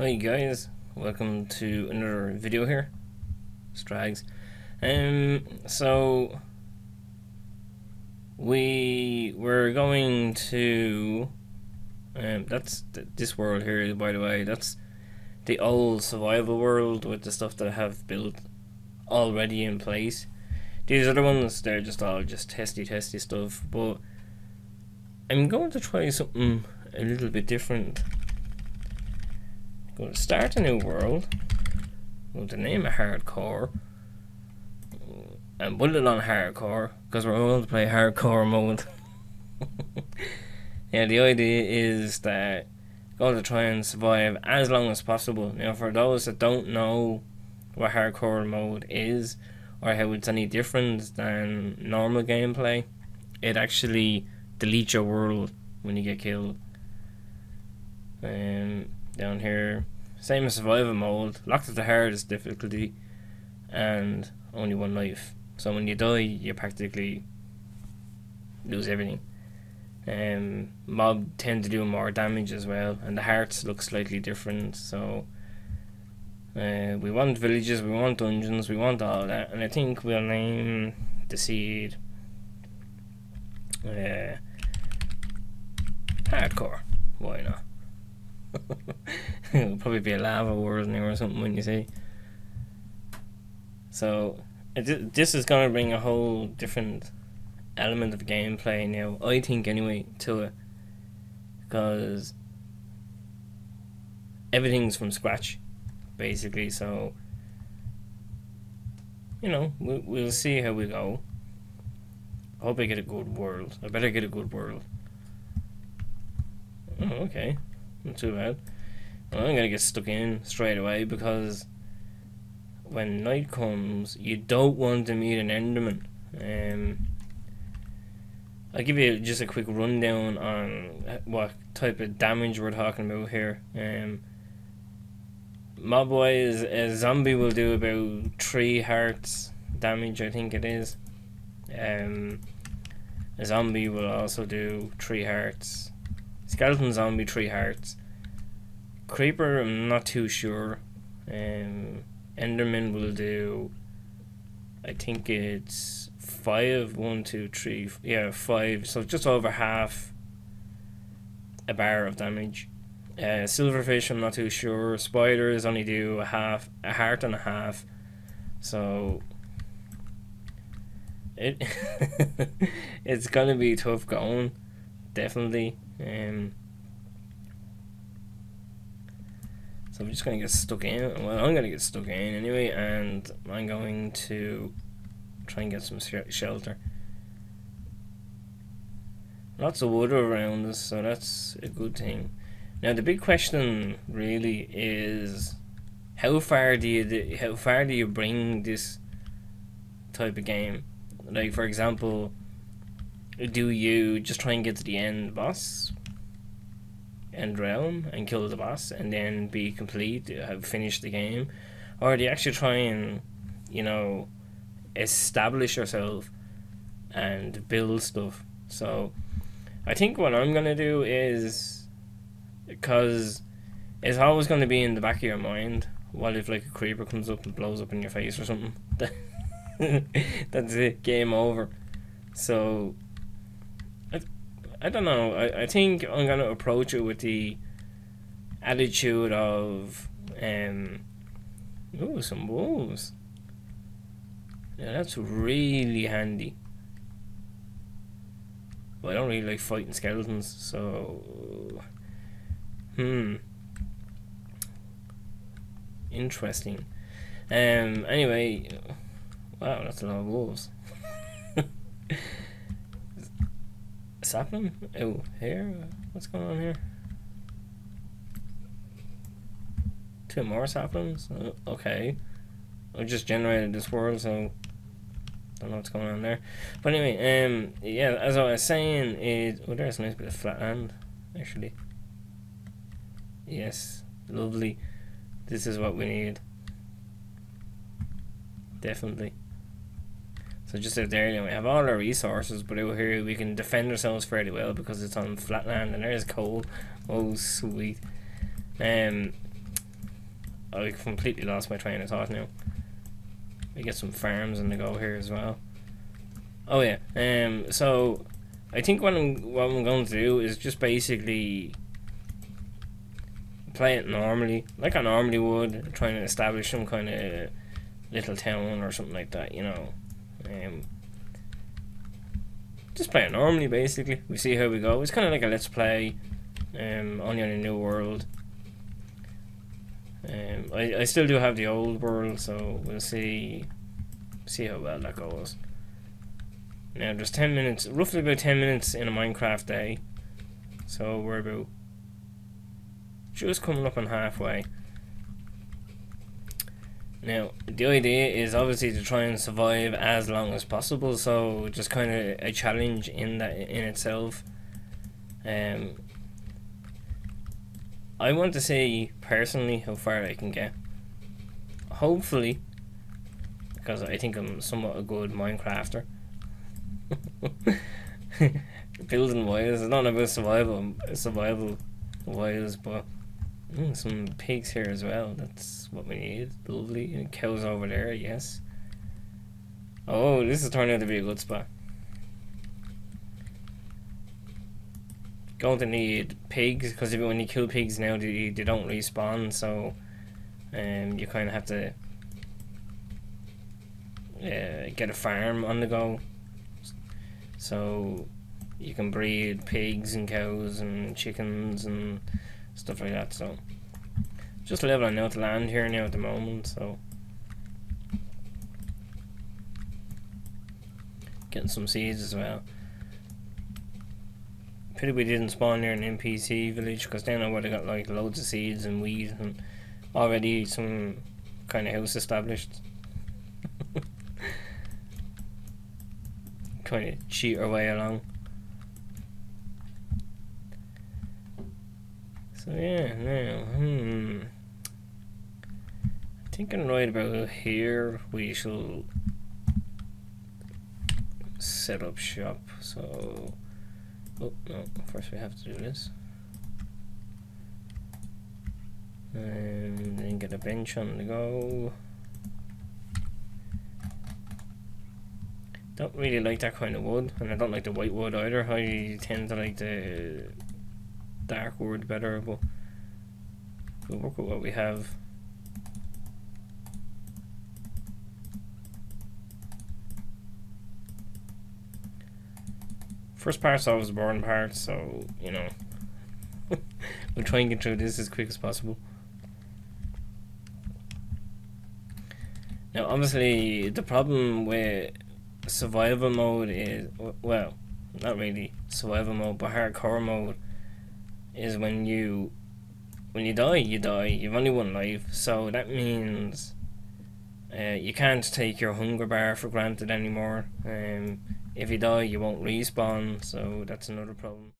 Hi guys, welcome to another video here, Strags. So we're going to that's this world here, by the way. That's the old survival world with the stuff that I have built already in place. These other ones, they're just all testy stuff, but I'm going to try something a little bit different. I'm going to start a new world with the name of Hardcore and put it on Hardcore because we're going to play Hardcore mode. Yeah, the idea is that I'm going to try and survive as long as possible. Now, for those that don't know what Hardcore mode is or how it's any different than normal gameplay, it actually deletes your world when you get killed. Down here, same as survival mode, locked at the hardest difficulty and only one life, so when you die you practically lose everything. Mob tend to do more damage as well, and the hearts look slightly different, so we want villages, we want dungeons, we want all that, and I think we'll name the seed Hardcore. Why not? It'll probably be a lava world now or something when you see. So this is going to bring a whole different element of gameplay now, I think anyway, to it, because everything's from scratch basically. So you know, we'll see how we go. I hope I get a good world. I better get a good world. Oh, okay. Not too bad. Well, I'm gonna get stuck in straight away, because when night comes you don't want to meet an Enderman. I'll give you just a quick rundown on what type of damage we're talking about here. Mob wise, a zombie will do about 3 hearts damage, I think it is. A zombie will also do 3 hearts. Skeleton zombie, 3 hearts. Creeper, I'm not too sure. Enderman will do, I think it's 5, 1, 2, 3, yeah, 5, so just over half a bar of damage. Silverfish, I'm not too sure. Spiders only do a heart and a half, so it's gonna be tough going, definitely. So I'm just gonna get stuck in. Well, I'm gonna get stuck in anyway, and I'm going to try and get some shelter. Lots of water around us, so that's a good thing. Now the big question really is, how far do you bring this type of game? Like, for example, do you just try and get to the end realm and kill the boss and then be complete, have finished the game? Or do you actually try and, you know, establish yourself and build stuff? So I think what I'm gonna do is, because it's always gonna be in the back of your mind, what if like a creeper comes up and blows up in your face or something? That's it, game over. So I don't know, I think I'm going to approach it with the attitude of, ooh, some wolves. Yeah, that's really handy. Well, I don't really like fighting skeletons, so, interesting. Anyway, wow, that's a lot of wolves. What's happening? Oh, here? What's going on here? 2 more saplings? Okay. I just generated this world, so don't know what's going on there. But anyway, yeah, as I was saying, oh, there's a nice bit of flatland, actually. Yes, lovely. This is what we need. Definitely. So just out there, you know, we have all our resources, but out here we can defend ourselves fairly well because it's on flatland and there's coal. Oh, sweet. I completely lost my train of thought now. We get some farms in the go here as well. Oh yeah, so I think what I'm going to do is just basically play it normally, like I normally would, trying to establish some kind of little town or something like that, you know. Just play it normally, basically. We see how we go. It's kind of like a let's play, only on a new world. I still do have the old world, so we'll see how well that goes. Now there's 10 minutes, roughly about 10 minutes in a Minecraft day, so we're about just coming up on halfway. Now the idea is obviously to try and survive as long as possible, so just kind of a challenge in that in itself. I want to see personally how far I can get. Hopefully, because I think I'm somewhat a good Minecrafter. Building wise, it's not about survival wise, but some pigs here as well. That's what we need. Lovely. And cows over there, yes. Oh, this is turning out to be a good spot. Going to need pigs, because when you kill pigs now, they don't respawn, so you kind of have to get a farm on the go, so you can breed pigs and cows and chickens and stuff like that. So just leveling out the land here now at the moment, so getting some seeds as well. Pity we didn't spawn near an NPC village, because then I would have got like loads of seeds and wheat and already some kind of house established. Kind of cheat our way along. So yeah, now, I'm thinking right about here we shall set up shop. So. Oh no, first we have to do this. And then get a bench on the go. Don't really like that kind of wood, and I don't like the white wood either. I tend to like the dark wood better, but we'll work with what we have. First part's always the boring part, so, you know, we'll try and get through this as quick as possible. Now, obviously, the problem with survival mode is, well, not really survival mode, but hardcore mode, is when you die, you die. You've only one life, so that means you can't take your hunger bar for granted anymore. If you die, you won't respawn, so that's another problem.